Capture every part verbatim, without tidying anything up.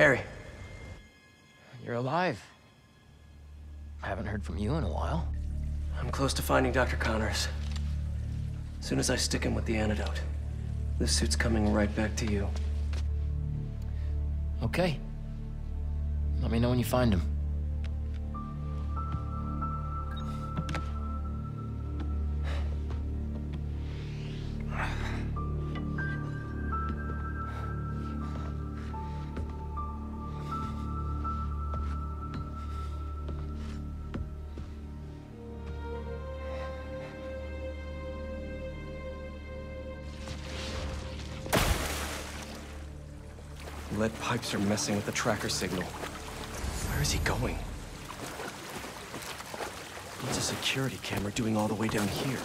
Harry, you're alive. I haven't heard from you in a while. I'm close to finding Doctor Connors. As soon as I stick him with the antidote, this suit's coming right back to you. Okay. Let me know when you find him. Lead pipes are messing with the tracker signal. Where is he going? What's a security camera doing all the way down here?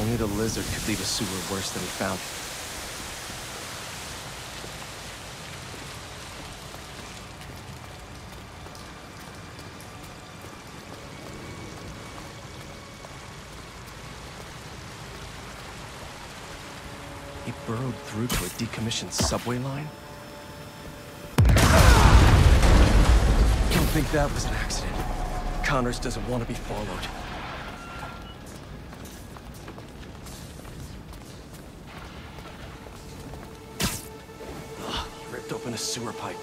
Only the lizard could leave a sewer worse than he found it. He burrowed through to a decommissioned subway line? Don't think that was an accident. Connors doesn't want to be followed. Ugh, he ripped open a sewer pipe.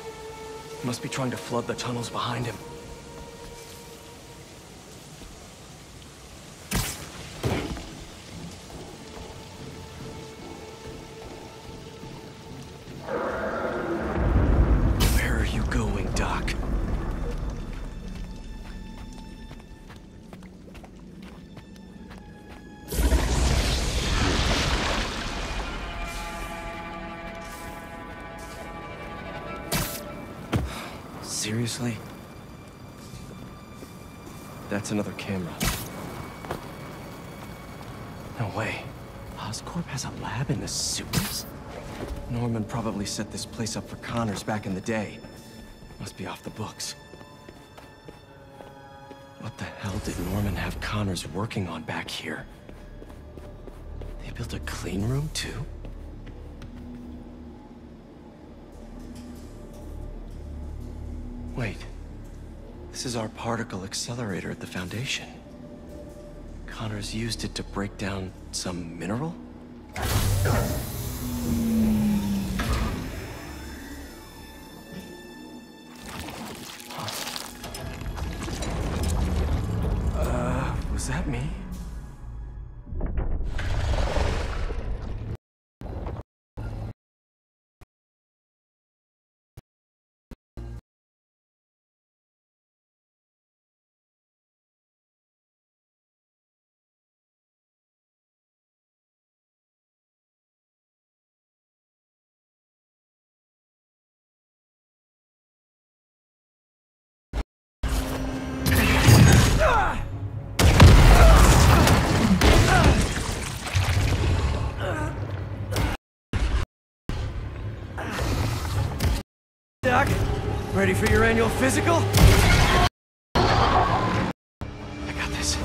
He must be trying to flood the tunnels behind him. Seriously? That's another camera. No way. Oscorp has a lab in the sewers? Norman probably set this place up for Connors back in the day. Must be off the books. What the hell did Norman have Connors working on back here? They built a clean room too? Wait, this is our particle accelerator at the Foundation. Connors used it to break down some mineral? Huh. Uh, was that me? Doc, ready for your annual physical? I got this.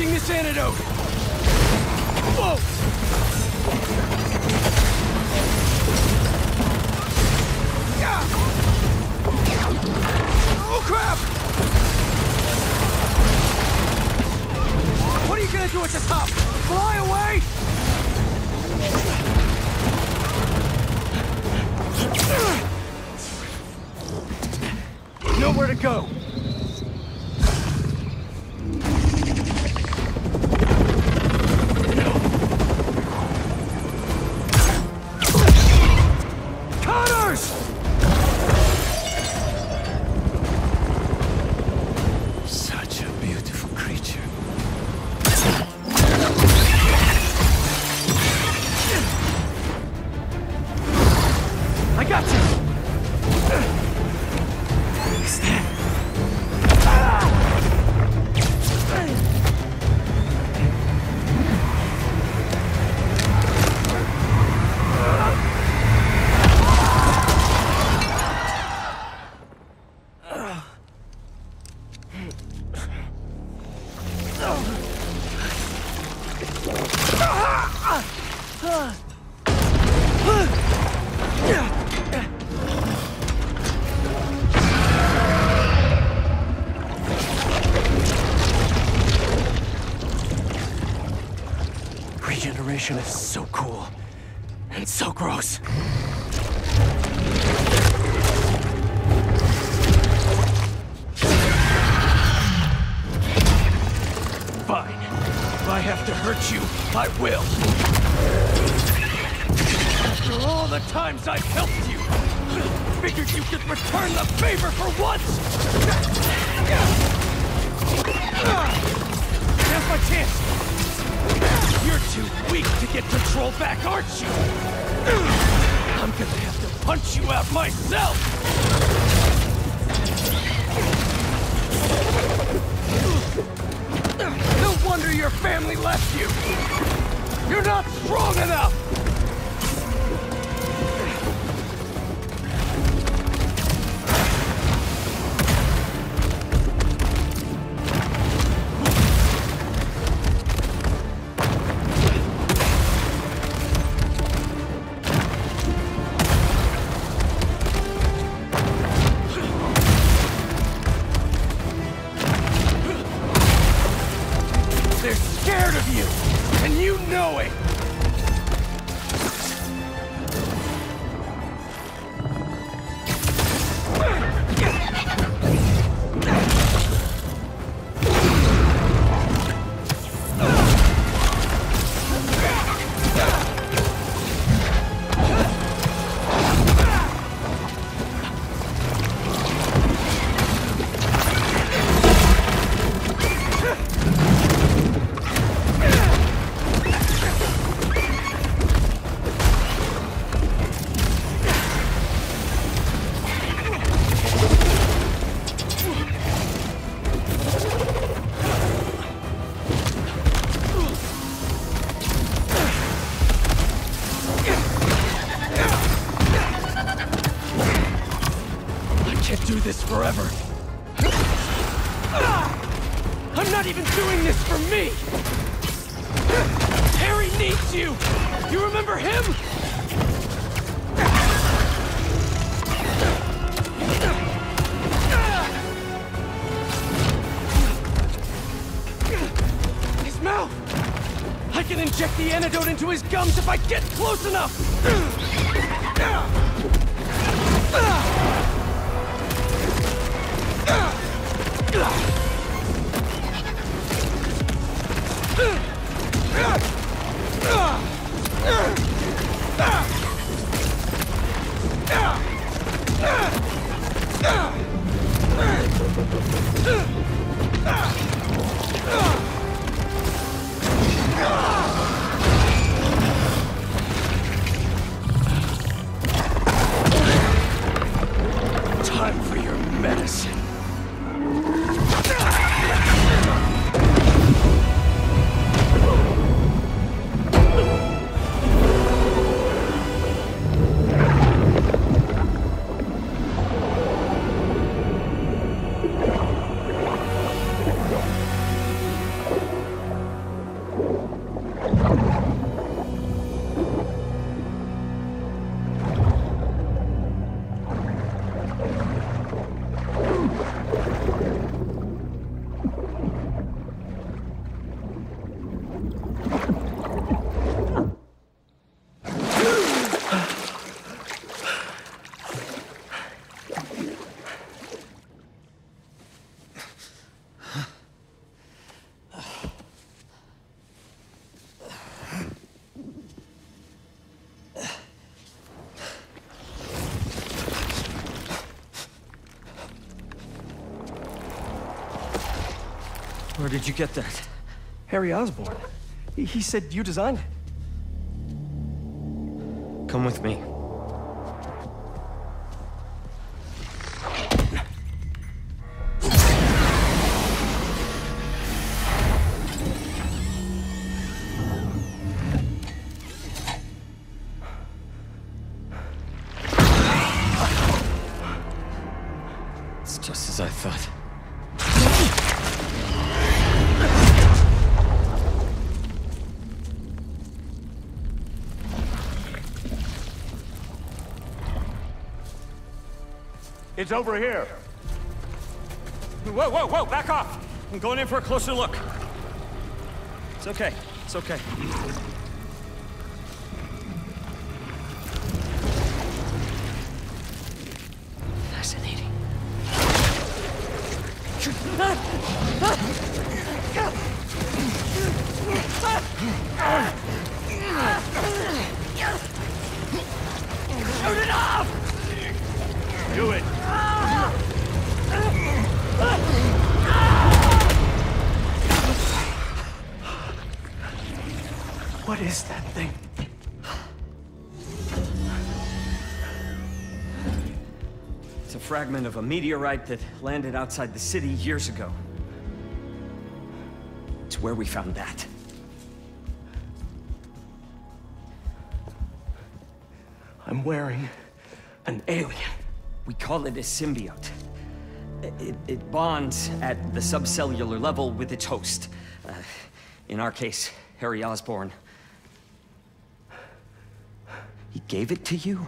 using this antidote! Whoa! Yeah! Oh, crap! What are you gonna do at the top? Fly away? Nowhere to go. Regeneration is so cool and so gross. Fine. If I have to hurt you, I will. After all the times I've helped you, figured you could return the favor for once! Now's my chance! You're too weak to get control back, aren't you? I'm gonna have to punch you out myself! No wonder your family left you! You're not strong enough! Forever. I'm not even doing this for me! Harry needs you! You remember him? His mouth! I can inject the antidote into his gums if I get close enough! did you get that? Harry Osborn. He, he said you designed it. Come with me. It's just as I thought. It's over here. Whoa, whoa, whoa, back off. I'm going in for a closer look. It's okay, it's okay. Fascinating. Shoot it off! Do it. What is that thing? It's a fragment of a meteorite that landed outside the city years ago. It's where we found that. I'm wearing an alien. We call it a symbiote. It, it bonds at the subcellular level with its host. Uh, in our case, Harry Osborn. He gave it to you?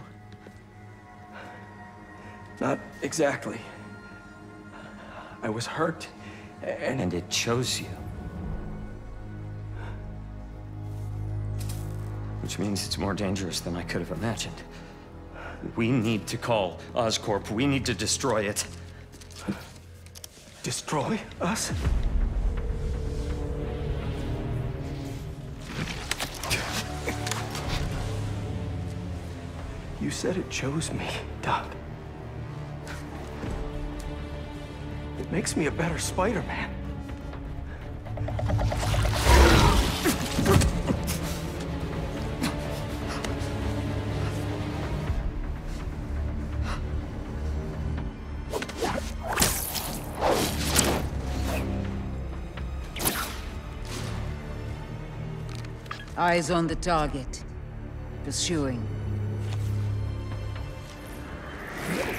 Not exactly. I was hurt, and... And it chose you. Which means it's more dangerous than I could have imagined. We need to call Oscorp. We need to destroy it. Destroy us? You said it chose me, Doc. It makes me a better Spider-Man. Eyes on the target. Pursuing. Yeah.